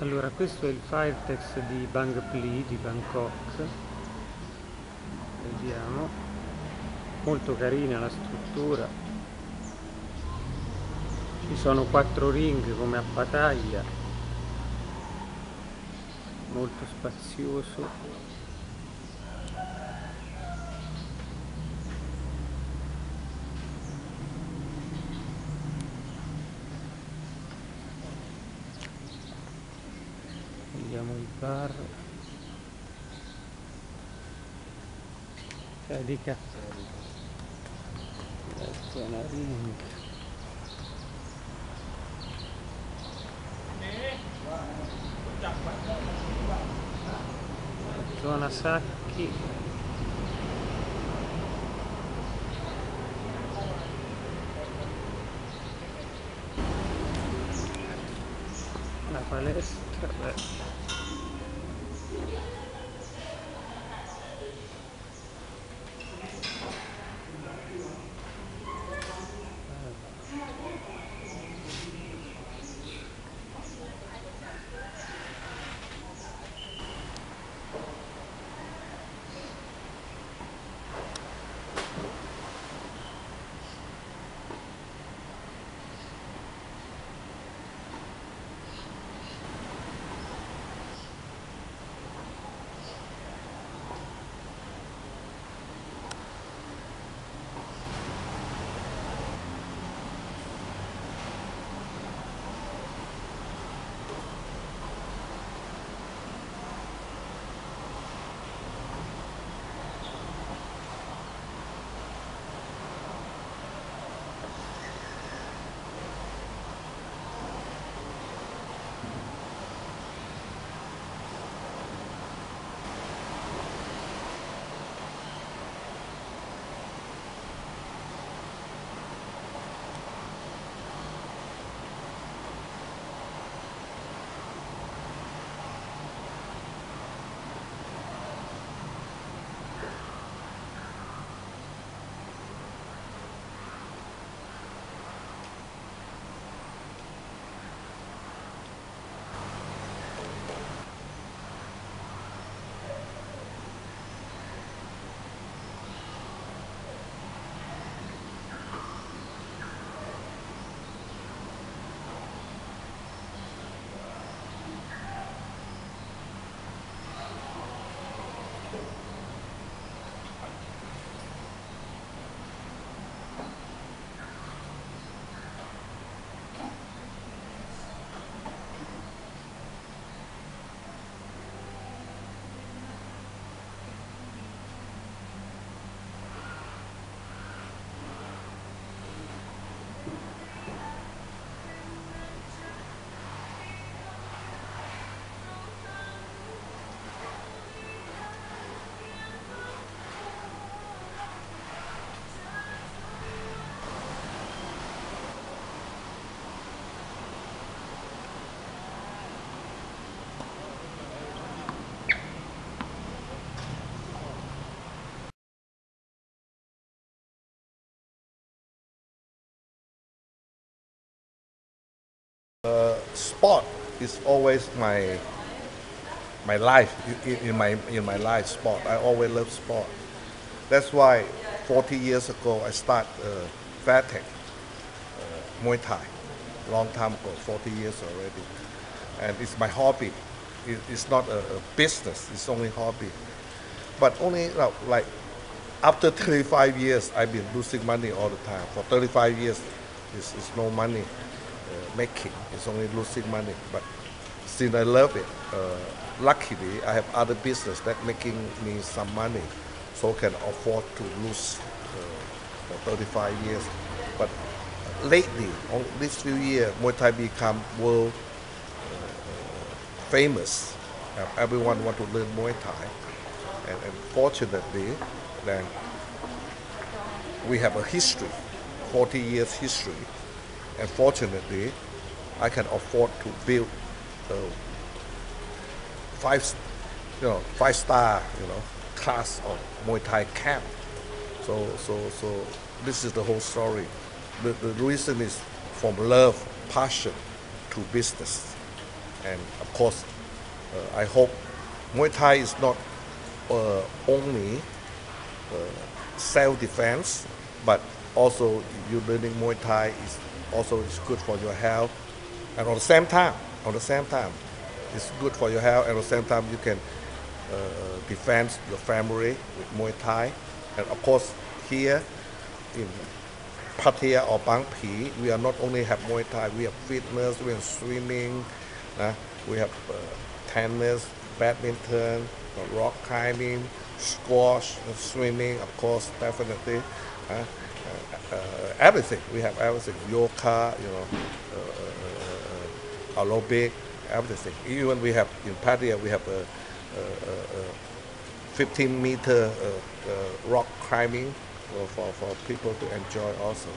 Allora, questo è il Fairtex di Bang Pli di Bangkok. Vediamo, molto carina la struttura. Ci sono 4 ring come a Pattaya, molto spazioso. Vediamo il bar, carica la zona ring. La zona sacchi. La palestra, beh. Sport is always my life in my life. Sport, I always love sport. That's why 40 years ago I started Fairtex, Muay Thai, long time ago, 40 years already. And it's my hobby. It's not a business. It's only hobby. But only like after 35 years, I've been losing money all the time. For 35 years, it's no money. Making, it's only losing money, but since I love it, luckily I have other business that making me some money, so can afford to lose for 35 years. But lately, on this few years, Muay Thai become world famous. Everyone want to learn Muay Thai, and fortunately, then we have a history, 40 years history. And fortunately, I can afford to build five-star, class of Muay Thai camp. So this is the whole story. The reason is from love, passion to business, And of course, I hope Muay Thai is not only self-defense, but also you learning Muay Thai is also good for your health. And on the same time, it's good for your health. And at the same time, you can defend your family with Muay Thai. And of course, here in Pattaya or Bang Pli, we are not only have Muay Thai, we have fitness, we have swimming, we have tennis, badminton, rock climbing, squash, swimming, of course, definitely. Everything, we have everything, yoga, you know, aerobic, everything. Even we have, in Pattaya, we have a 15-meter rock climbing for people to enjoy also.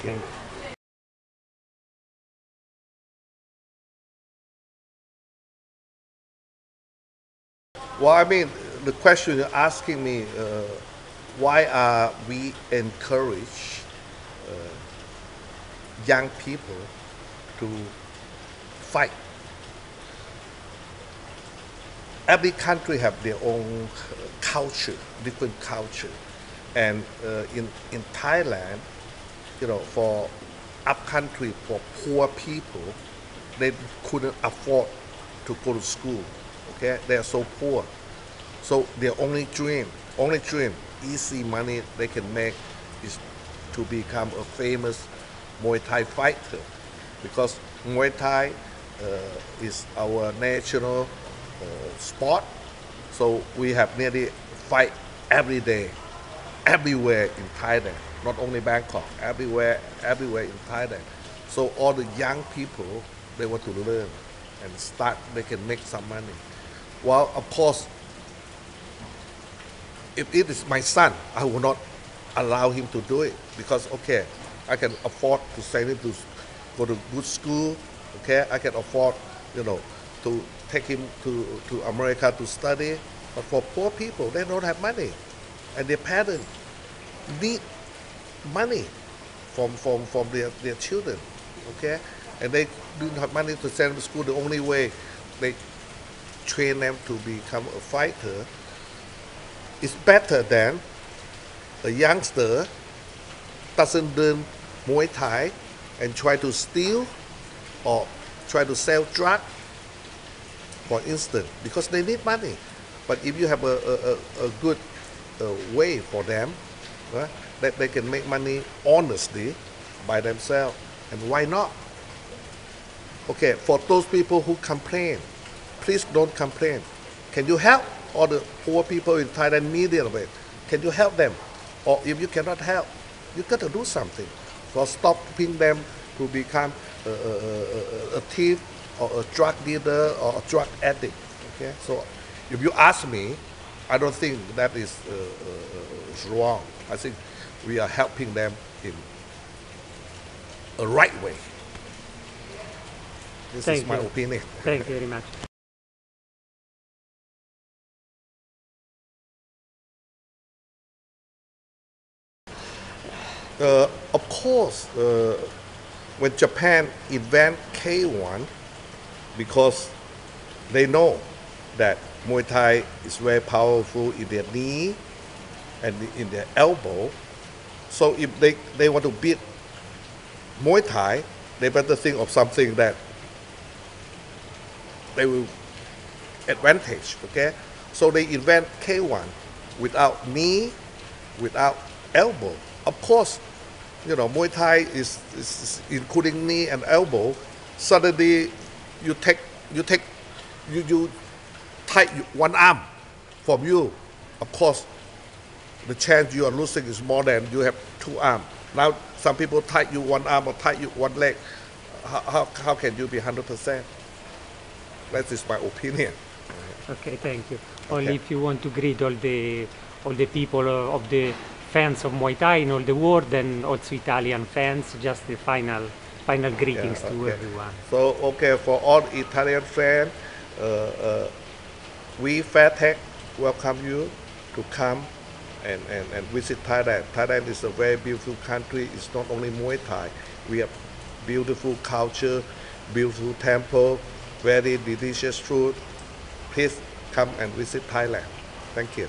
Okay. Well, I mean, the question you're asking me, why are we encourage young people to fight? Every country have their own culture, different culture. And in Thailand, you know, for upcountry, for poor people, they couldn't afford to go to school. Okay, they are so poor, so their only dream, easy money they can make is to become a famous Muay Thai fighter, because Muay Thai is our national sport. So we have nearly fight every day, everywhere in Thailand, not only Bangkok, everywhere in Thailand. So all the young people, they want to learn and start, they can make some money. Well, of course, if it is my son, I will not allow him to do it, because, okay, I can afford to send him to go to good school, okay, I can afford, you know, to take him to America to study. But for poor people, they don't have money, and their parents need money from their children, okay, and they don't have money to send them to school. The only way they train them to become a fighter is better than a youngster doesn't learn Muay Thai and try to steal or try to sell drugs, for instance, because they need money. But if you have a good way for them, that they can make money honestly by themselves, and why not? Okay, for those people who complain, please don't complain. Can you help all the poor people in Thailand need it? Can you help them? Or if you cannot help, you got to do something for stopping them to become a thief or a drug dealer or a drug addict. Okay? So if you ask me, I don't think that is wrong. I think we are helping them in a right way. This is my opinion. Thank you very much. Of course, when Japan invent K1, because they know that Muay Thai is very powerful in their knee and in their elbow. So if they want to beat Muay Thai, they better think of something that they will advantage, okay? So they invent K1 without knee, without elbow. Of course, you know, Muay Thai is including knee and elbow. Suddenly, you tie one arm from you. Of course, the chance you are losing is more than you have two arms. Now, some people tie you one arm or tie you one leg. How can you be 100%? That is my opinion. Okay, thank you. Okay. Only if you want to greet all the people of the fans of Muay Thai in all the world, and also Italian fans, just the final greetings to everyone. So, okay, for all Italian fans, we Fairtex welcome you to come and visit Thailand. Thailand is a very beautiful country. It's not only Muay Thai. We have beautiful culture, beautiful temple, very delicious food. Please come and visit Thailand. Thank you.